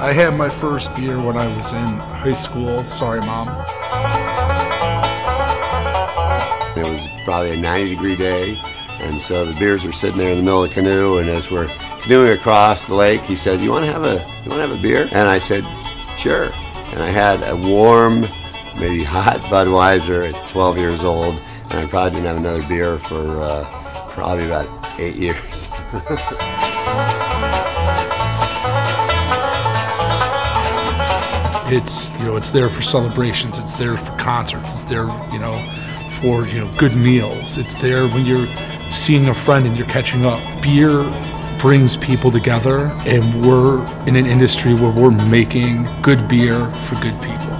I had my first beer when I was in high school. Sorry, Mom. It was probably a 90-degree day, and so the beers were sitting there in the middle of the canoe, and as we're canoeing across the lake, he said, you want to have a beer? And I said, sure. And I had a warm, maybe hot Budweiser at 12 years old, and I probably didn't have another beer for probably about 8 years. It's, you know, it's there for celebrations, it's there for concerts, it's there, you know, for, you know, good meals. It's there when you're seeing a friend and you're catching up. Beer brings people together, and we're in an industry where we're making good beer for good people.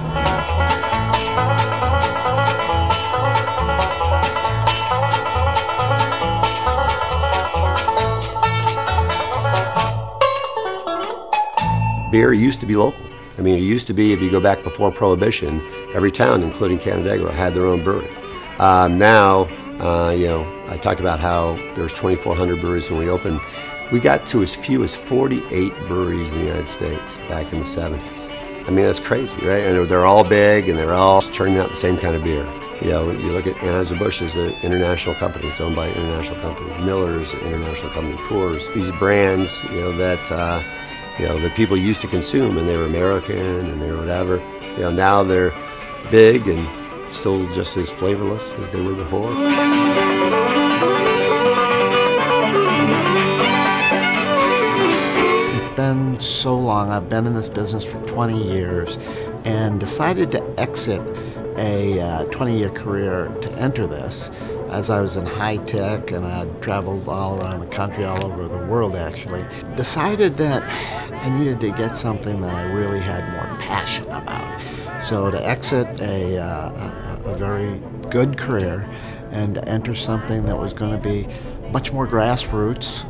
Beer used to be local. I mean, it used to be, if you go back before Prohibition, every town, including Canandaigua, had their own brewery. Now, you know, I talked about how there was 2,400 breweries when we opened. We got to as few as 48 breweries in the United States back in the 70s. I mean, that's crazy, right? And they're all big, and they're all churning out the same kind of beer. You know, you look at Anheuser-Busch is an international company. It's owned by an international company. Miller is an international company. Coors, these brands, you know, that that people used to consume, and they were American and they were whatever. You know, now they're big and still just as flavorless as they were before. It's been so long. I've been in this business for 20 years and decided to exit a 20-year career to enter this, as I was in high tech and I traveled all around the country, all over the world actually. Decided that I needed to get something that I really had more passion about. So to exit a very good career and to enter something that was going to be much more grassroots,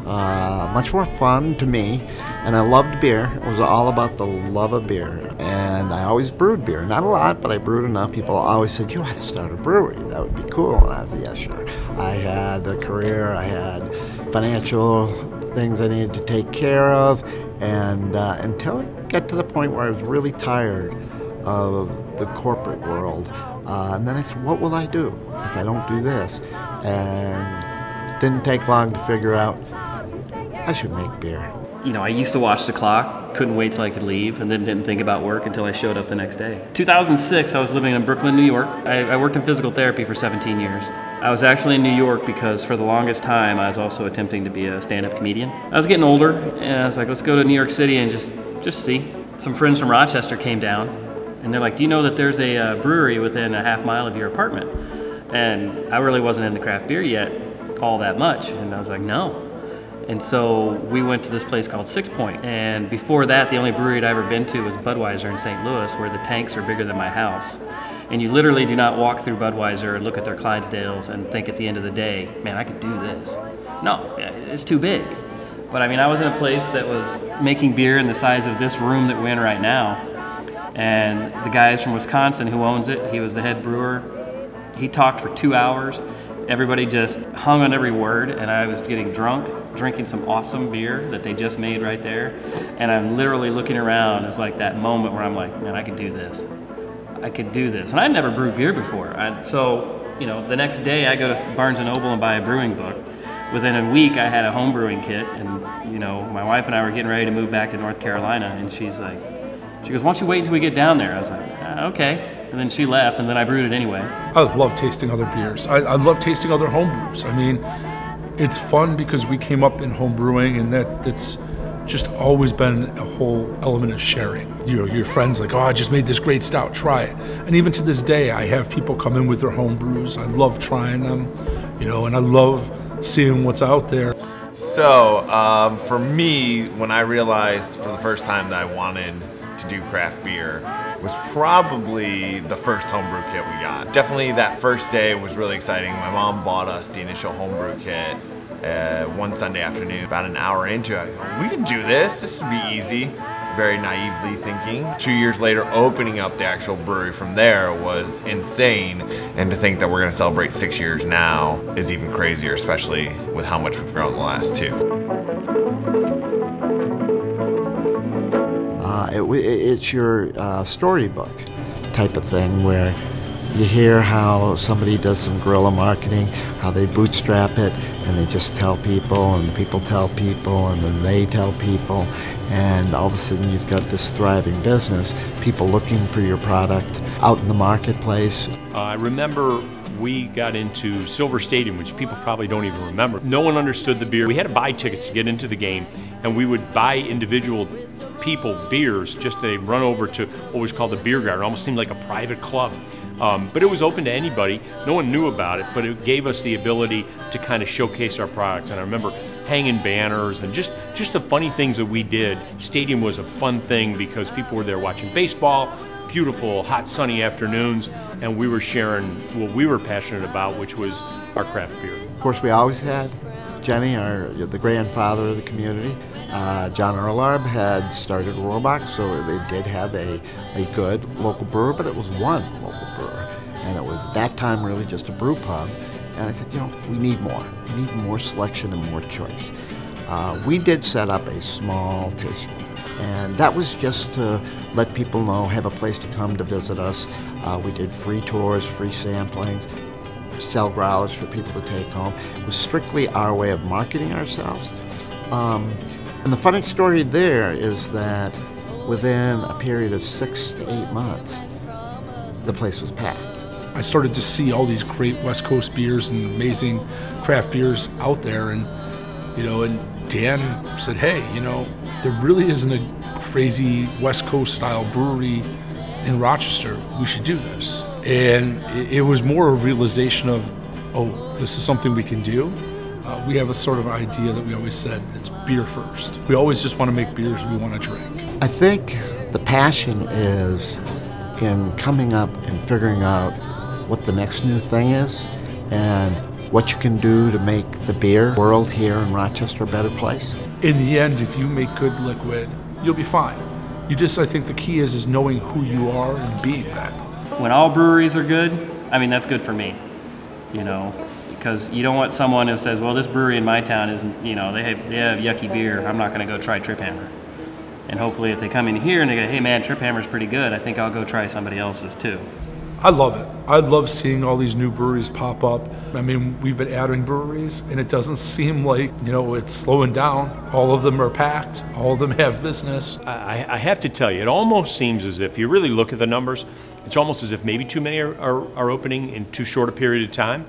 much more fun to me, and I loved beer. It was all about the love of beer, and I always brewed beer. Not a lot, but I brewed enough. People always said, you ought to start a brewery, that would be cool, and I was, yeah, sure. I had a career, I had financial things I needed to take care of, and until it got to the point where I was really tired of the corporate world, and then I said, what will I do if I don't do this? And didn't take long to figure out I should make beer. You know, I used to watch the clock, couldn't wait till I could leave, and then didn't think about work until I showed up the next day. 2006, I was living in Brooklyn, New York. I worked in physical therapy for 17 years. I was actually in New York because for the longest time, I was also attempting to be a stand-up comedian. I was getting older, and I was like, let's go to New York City and just see. Some friends from Rochester came down, and they're like, do you know that there's a brewery within a half mile of your apartment? And I really wasn't into craft beer yet, all that much, and I was like, no. And so we went to this place called Six Point, and before that the only brewery I'd ever been to was Budweiser in St. Louis, where the tanks are bigger than my house, and you literally do not walk through Budweiser and look at their Clydesdales and think at the end of the day, man, I could do this. No, it's too big. But I mean, I was in a place that was making beer in the size of this room that we're in right now, and the guys from Wisconsin who owns it, he was the head brewer, he talked for 2 hours. Everybody just hung on every word, and I was getting drunk, drinking some awesome beer that they just made right there. And I'm literally looking around. It's like that moment where I'm like, man, I could do this. I could do this. And I'd never brewed beer before. So, you know, the next day I go to Barnes & Noble and buy a brewing book. Within a week, I had a home brewing kit, and, you know, my wife and I were getting ready to move back to North Carolina, and she's like, she goes, why don't you wait until we get down there? I was like, okay. And then she left, and then I brewed it anyway. I love tasting other beers. I love tasting other home brews. I mean, it's fun because we came up in home brewing, and that's just always been a whole element of sharing. You know, your friends like, oh, I just made this great stout, try it. And even to this day, I have people come in with their home brews. I love trying them, you know, and I love seeing what's out there. So for me, when I realized for the first time that I wanted to do craft beer, was probably the first homebrew kit we got. Definitely that first day was really exciting. My mom bought us the initial homebrew kit one Sunday afternoon. About an hour into it, I thought, we can do this. This would be easy. Very naively thinking. 2 years later, opening up the actual brewery from there was insane. And to think that we're gonna celebrate 6 years now is even crazier, especially with how much we've grown in the last two. It's your storybook type of thing where you hear how somebody does some guerrilla marketing, how they bootstrap it, and they just tell people, and people tell people, and then they tell people, and all of a sudden you've got this thriving business, people looking for your product out in the marketplace. I remember we got into Silver Stadium, which people probably don't even remember. No one understood the beer. We had to buy tickets to get into the game, and we would buy individual people beers just to run over to what was called the beer garden. It almost seemed like a private club. But it was open to anybody. No one knew about it, but it gave us the ability to kind of showcase our products. And I remember hanging banners and just the funny things that we did. Stadium was a fun thing because people were there watching baseball, beautiful, hot, sunny afternoons, and we were sharing what we were passionate about, which was our craft beer. Of course, we always had Jenny, the grandfather of the community. John Erlarb had started Rohrbach, so they did have a good local brewer, but it was one local brewer. And it was that time really just a brew pub. And I said, you know, we need more. We need more selection and more choice. We did set up a small tasting room. And that was just to let people know, have a place to come to visit us. We did free tours, free samplings, sell growlers for people to take home. It was strictly our way of marketing ourselves. And the funny story there is that within a period of 6 to 8 months, the place was packed. I started to see all these great West Coast beers and amazing craft beers out there, and you know, and Dan said, hey, you know, there really isn't a crazy West Coast style brewery in Rochester. We should do this. And it was more a realization of, oh, this is something we can do. We have a sort of idea that we always said, it's beer first. We always just want to make beers we want to drink. I think the passion is in coming up and figuring out what the next new thing is and what you can do to make the beer world here in Rochester a better place. In the end, if you make good liquid, you'll be fine. You just, I think the key is knowing who you are and being that. When all breweries are good, I mean, that's good for me, you know, because you don't want someone who says, well, this brewery in my town isn't, you know, they have yucky beer, I'm not going to go try Trip Hammer. And hopefully if they come in here and they go, hey man, Trip Hammer's pretty good, I think I'll go try somebody else's too. I love it. I love seeing all these new breweries pop up. I mean, we've been adding breweries, and it doesn't seem like, you know, it's slowing down. All of them are packed. All of them have business. I have to tell you, it almost seems as if you really look at the numbers, it's almost as if maybe too many are opening in too short a period of time.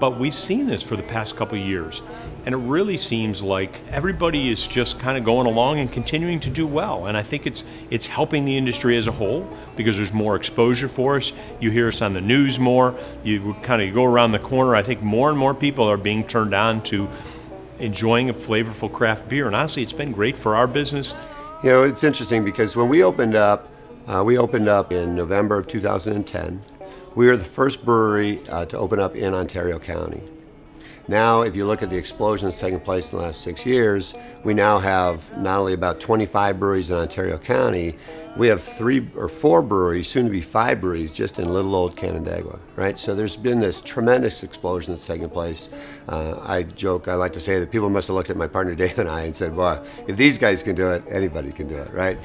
But we've seen this for the past couple of years, and it really seems like everybody is just kind of going along and continuing to do well. And I think it's helping the industry as a whole because there's more exposure for us. You hear us on the news more. You kind of go around the corner. I think more and more people are being turned on to enjoying a flavorful craft beer. And honestly, it's been great for our business. You know, it's interesting because when we opened up in November of 2010. We were the first brewery to open up in Ontario County. Now, if you look at the explosion that's taken place in the last 6 years, we now have not only about 25 breweries in Ontario County, we have 3 or 4 breweries, soon to be 5 breweries, just in little old Canandaigua, right? So there's been this tremendous explosion that's taken place. I joke, I like to say that people must have looked at my partner Dave and I and said, well, if these guys can do it, anybody can do it, right?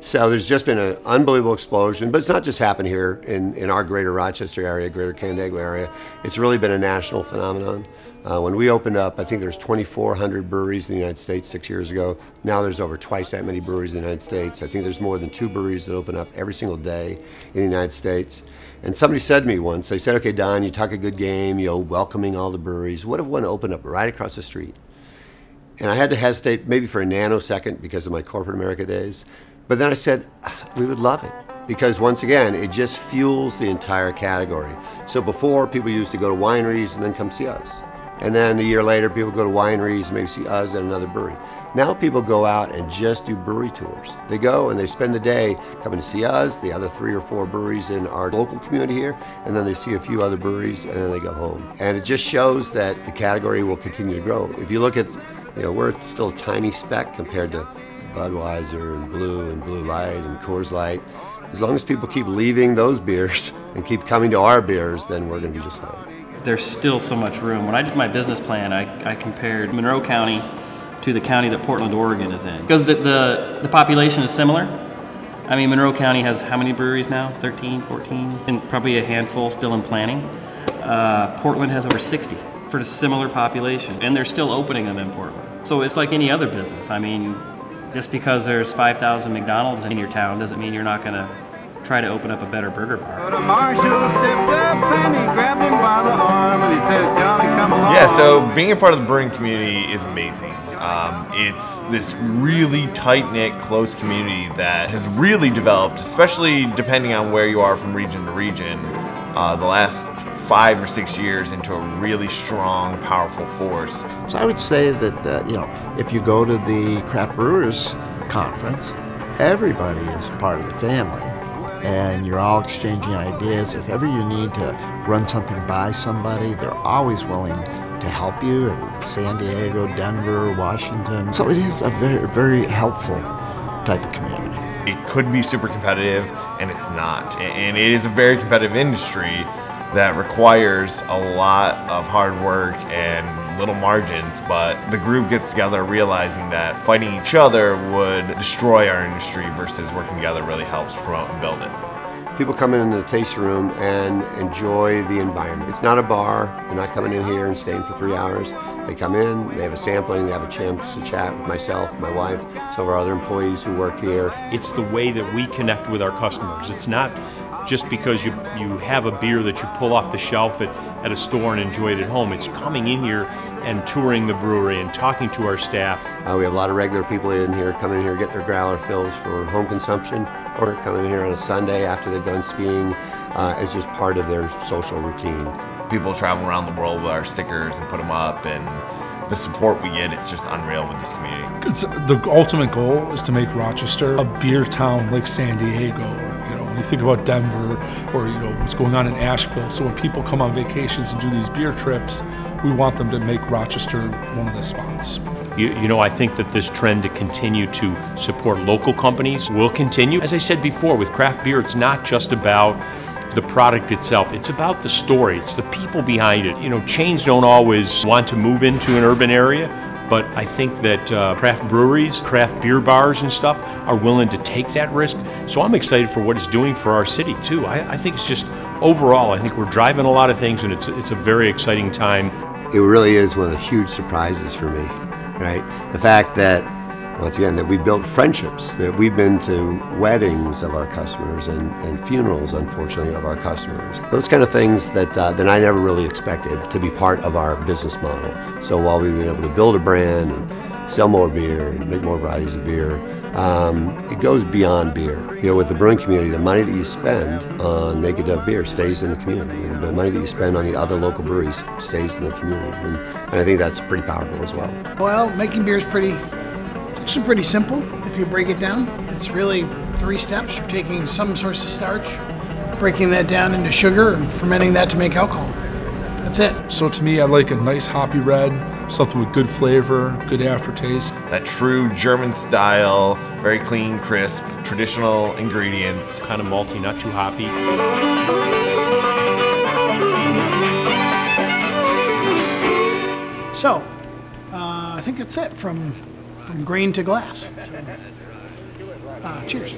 So there's just been an unbelievable explosion, but it's not just happened here in our greater Rochester area, greater Canandaigua area. It's really been a national phenomenon. When we opened up, I think there's 2,400 breweries in the United States 6 years ago. Now there's over twice that many breweries in the United States. I think there's more than 2 breweries that open up every single day in the United States. And somebody said to me once, they said, okay, Don, you talk a good game, you're welcoming all the breweries. What if one opened up right across the street? And I had to hesitate maybe for a nanosecond because of my corporate America days. But then I said, we would love it. Because once again, it just fuels the entire category. So before, people used to go to wineries and then come see us. And then a year later, people go to wineries and maybe see us at another brewery. Now people go out and just do brewery tours. They go and they spend the day coming to see us, the other 3 or 4 breweries in our local community here, and then they see a few other breweries and then they go home. And it just shows that the category will continue to grow. If you look at, you know, we're still a tiny speck compared to Budweiser and Blue Light and Coors Light. As long as people keep leaving those beers and keep coming to our beers, then we're going to be just fine. There's still so much room. When I did my business plan, I compared Monroe County to the county that Portland, Oregon is in. Because the population is similar. I mean, Monroe County has how many breweries now? 13, 14, and probably a handful still in planning. Portland has over 60 for a similar population, and they're still opening them in Portland. So it's like any other business. I mean, just because there's 5,000 McDonald's in your town doesn't mean you're not gonna try to open up a better burger bar. Yeah, so being a part of the brewing community is amazing. It's this really tight-knit, close community that has really developed, especially depending on where you are from region to region, the last 5 or 6 years into a really strong, powerful force. So I would say that, you know, if you go to the Craft Brewers Conference, everybody is part of the family, and you're all exchanging ideas. If ever you need to run something by somebody, they're always willing to help you in San Diego, Denver, Washington. So it is a very, very helpful type of community. It could be super competitive, and it's not. And it is a very competitive industry that requires a lot of hard work and little margins, but the group gets together realizing that fighting each other would destroy our industry versus working together really helps promote and build it. People come into the tasting room and enjoy the environment. It's not a bar. They're not coming in here and staying for 3 hours. They come in, they have a sampling, they have a chance to chat with myself, my wife, some of our other employees who work here. It's the way that we connect with our customers. It's not just because you have a beer that you pull off the shelf at a store and enjoy it at home. It's coming in here and touring the brewery and talking to our staff. We have a lot of regular people in here, come in here, get their growler fills for home consumption, or come in here on a Sunday after they've done skiing as just part of their social routine. People travel around the world with our stickers and put them up, and the support we get, it's just unreal with this community. It's, the ultimate goal is to make Rochester a beer town like San Diego, or, you know, you think about Denver, or, you know, what's going on in Asheville. So when people come on vacations and do these beer trips, we want them to make Rochester one of the spots. You know, I think that this trend to continue to support local companies will continue. As I said before, with craft beer, it's not just about the product itself. It's about the story. It's the people behind it. You know, chains don't always want to move into an urban area, but I think that craft breweries, craft beer bars and stuff are willing to take that risk. So I'm excited for what it's doing for our city too. I think it's just, overall, I think we're driving a lot of things, and it's a very exciting time. It really is one of the huge surprises for me. Right? The fact that, once again, that we've built friendships, that we've been to weddings of our customers and funerals, unfortunately, of our customers. Those kind of things that I never really expected to be part of our business model. So while we've been able to build a brand and sell more beer and make more varieties of beer, it goes beyond beer. You know, with the brewing community, the money that you spend on Naked Dove beer stays in the community. And the money that you spend on the other local breweries stays in the community. And I think that's pretty powerful as well. Well, making beer is it's actually pretty simple if you break it down. It's really 3 steps. You're taking some source of starch, breaking that down into sugar, and fermenting that to make alcohol. That's it. So to me, I like a nice hoppy red, something with good flavor, good aftertaste. That true German style, very clean, crisp, traditional ingredients. Kind of malty, not too hoppy. So, I think that's it from grain to glass. So, cheers.